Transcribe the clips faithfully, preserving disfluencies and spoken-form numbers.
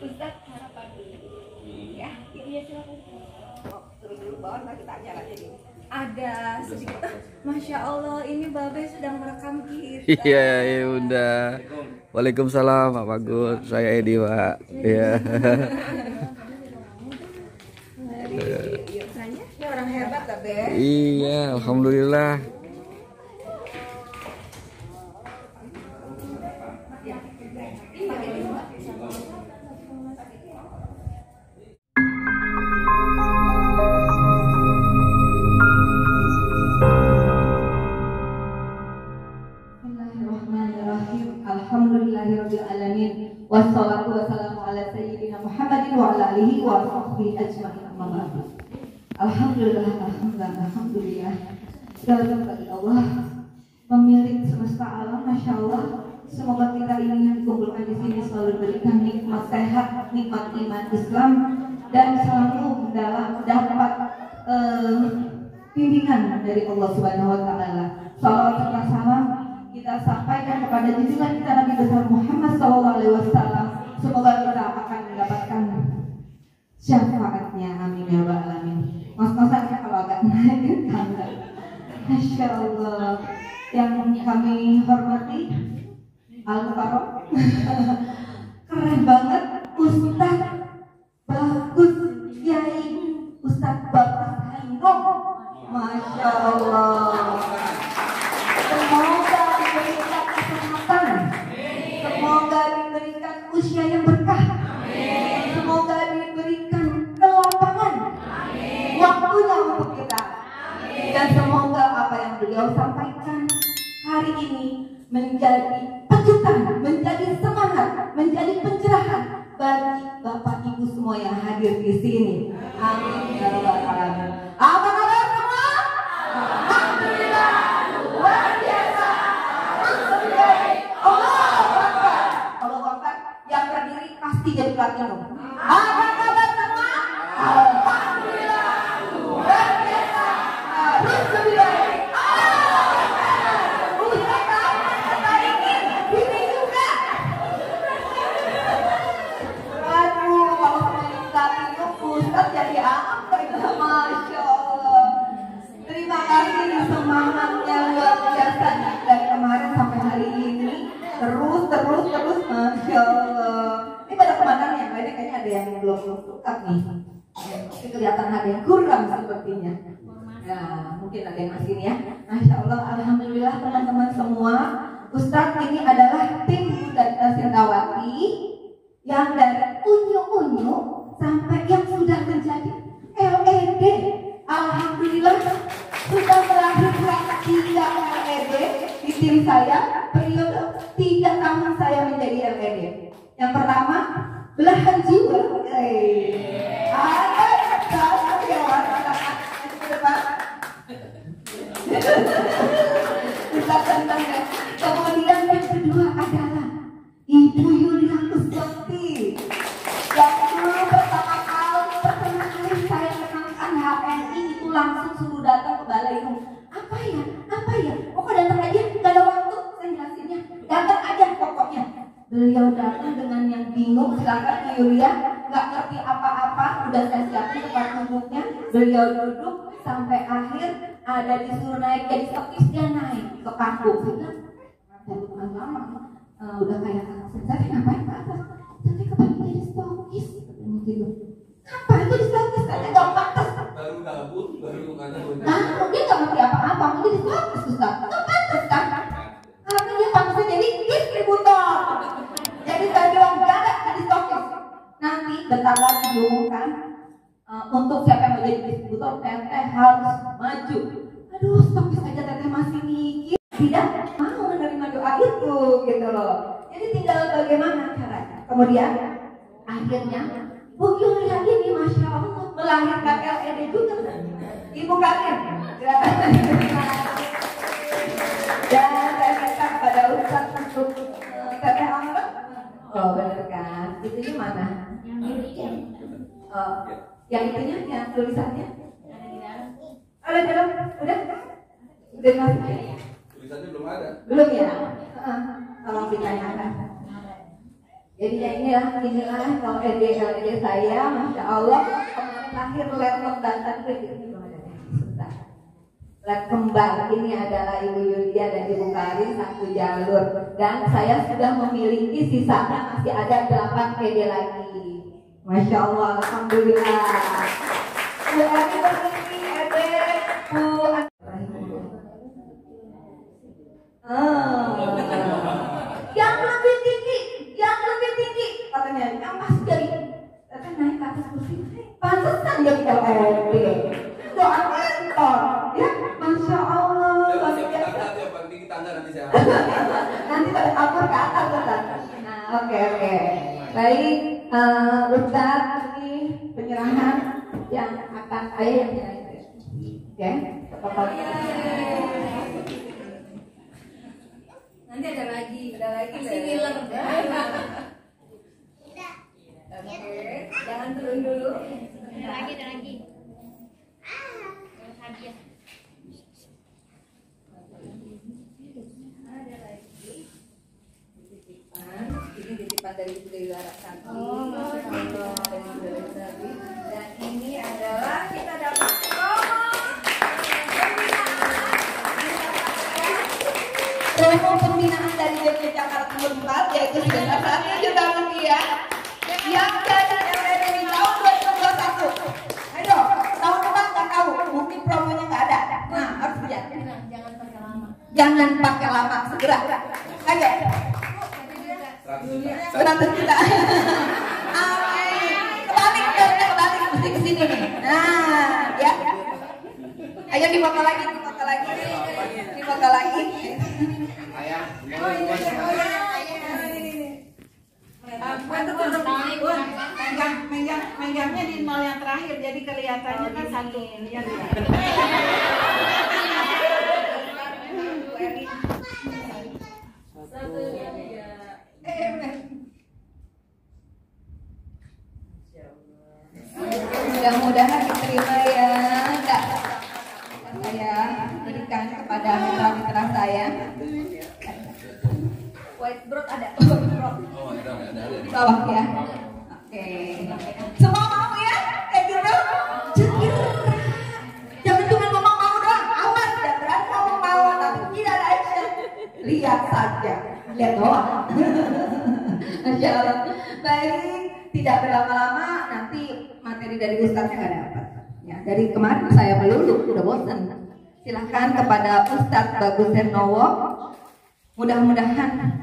Ustadz harapan ya, ya silakan. Oh, terus dulu bawah nanti kita ajar aja dulu. Ada sedikit, masya Allah, ini Babe sedang merekam kita. Iya, ya udah. Waalaikumsalam Pak Bagus, saya Edi Pak. Iya. Ini orang hebat Babe. Iya, alhamdulillah. Wassalatu wassalamu ala sayyidina Muhammadin wa ala alihi wa sahbihi ajma'in. Alhamdulillah, alhamdulillah, alhamdulillah. Segala bagi Allah, pemilik semesta alam, masya Allah. Semoga kita ini yang kumpulkan di sini selalu diberikan nikmat sehat, nikmat iman Islam, dan selalu dalam dapat eh, bimbingan dari Allah Subhanahu Wa Taala. Salawat serta salam kita sampaikan kepada junjungan kita Nabi besar Muhammad shallallahu alaihi wasallam. Semoga kita akan mendapatkan syafaatnya, amin ya rabbal alamin. Mas-masannya kalau agak naik tangga, masya Allah. Yang kami hormati Al-Mukarram, keren banget Ustadz Bagus Yaing, Ustadz Bapak Hernowo, masya Allah. Semoga diberikan kesehatan, semoga diberikan usia yang berkah, semoga diberikan kelapangan waktunya untuk kita, dan semoga apa yang beliau sampaikan hari ini menjadi pecutan, menjadi semangat, menjadi pencerahan bagi bapak ibu semua yang hadir di sini. Amin ya rabbal alamin. Apa kabar semua? Alhamdulillah. Luar biasa. Allah Akbar. Allah Akbar yang berdiri pasti jadi pelatihan. Apa kabar semua? Alhamdulillah. Luar biasa. Harus lebih baik. Usahakan perbaikin diri juga. Aduh, kalau minta itu Ustadz jadi apa itu, masya Allah. Terima kasih semangatnya luar biasa dari kemarin sampai hari ini terus terus terus, masya Allah. Ini pada kemarin yang lainnya kayaknya ada yang belum belum suka nih. Ini kelihatan ada yang kurang sepertinya. Nah, mungkin ada yang masih ya. Masya Allah, alhamdulillah teman-teman semua. Ustadz ini adalah tim Hj. Ita Shintawaty yang dari unyu-unyu sampai yang sudah menjadi L E D. Alhamdulillah sudah melahirkan tiga L E D di tim saya. Periode tiga tahun saya menjadi L E D. Yang pertama belahan jiwa. Eh, ada salah yang warna kemudian yang kedua adalah Ibu Yulia Kostel yang dulu pertama kali pertama kali saya menangkan H N I itu langsung suruh datang ke balai home. Apa ya? Apa ya? Oh, kok datang aja? Gak ada waktu saya jelasinnya. Datang aja pokoknya. Beliau datang dengan yang bingung, silakan Yulia, nggak ngerti apa-apa, udah saya siapin tempat duduknya. Beliau duduk sampai akhir ada disuruh naik jadi stokis, dia naik ke panggung sudah bukan lama uh, udah kayak saya ngapain ke atas tapi kebanyakan jadi stokis gitu. Ngapain jadi stokis katanya gak pantas, baru gabung baru bukan nah mungkin gak ngerti apa-apa mungkin di stokis susah gak pantas kan karena dia pantasnya jadi distributor. Jadi saya bilang gak ada jadi stokis, nanti bentar lagi diumumkan. Uh, untuk siapa yang mau jadi distributor, teteh harus maju. Aduh, stokis aja teteh masih mikir, tidak mau menerima doa itu, gitu loh. Jadi tinggal bagaimana caranya. Kemudian akhirnya Bu Yulia ini masya Allah melahirkan L E D juga, Ibu Karin. Dan saya minta pada Ustadz untuk teteh Amrut. Oh benar kan? Itu mana? Uh, Yang itunya, yang tulisannya ada di dalam. Ada di dalam, udah? Udah masih? Tulisannya belum ada. Belum ya? Tolong ditanyakan. Jadinya inilah, inilah L D L D saya, Masya Allah. Kemarin lahir laptop Banten itu kembar, ini adalah Ibu Yulia dan Ibu Karin satu jalur, dan saya sudah memiliki sisanya masih ada delapan P D lagi. Masya Allah, Alhamdulillah. Bu Eri berhenti, Ebe, Bu yang lebih tinggi, yang lebih tinggi, katanya, yang pas jadi, katanya naik ke atas kursi, pantesan dia bisa P D, soal mentor, ya. Masya Allah, nanti kita nanti saya nanti pada kapur ke atas. Nah, oke oke, baik. Ustadz, ini penyerahan yang akan ayah yang nyerahin, ya. Nanti ada lagi, ada lagi similar. Oke, jangan turun dulu. Ada lagi, ada lagi. Hadiah. Dari Ibu Karin. Oh, dan ini adalah kita dapat promo pembinaan dari D P P Jakarta empat, yaitu sebesar satu juta rupiah yang dari D P P tahun dua ribu dua puluh satu. Ayo, tahun depan nggak tahu, mungkin promonya nggak ada. Nah, harus lihat. Jangan pakai lama. Jangan pakai lama, segera. Ayo. seratus juta. Amin. Kebalik, kebalik, mesti kesini nih. Nah, ya. Ayo difoto lagi, difoto lagi, difoto lagi. Ayah. Oh ini, ini, ini. Megangnya di nol yang terakhir, jadi kelihatannya kan satu. Iya. Satu. Mudah-mudahan diterima ya. Enggak, saya berikan kepada mitra-mitra saya. White broad ada, di bawah ya. Oke, semua mau ya? Eh, jangan cuma ngomong mau doang, aman, tidak berani ngomong mau, tapi tidak ada action. Lihat saja, lihat doang. Masya Allah. Baik, tidak berlama-lama nanti materi dari Ustadznya nggak dapat. Ya, dari kemarin saya melulu, udah bosan. Silahkan kepada Ustadz Bagus Hernowo. Mudah-mudahan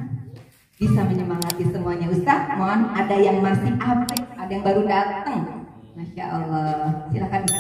bisa menyemangati semuanya. Ustadz, mohon ada yang masih update, ada yang baru datang. Masya Allah. Silahkan.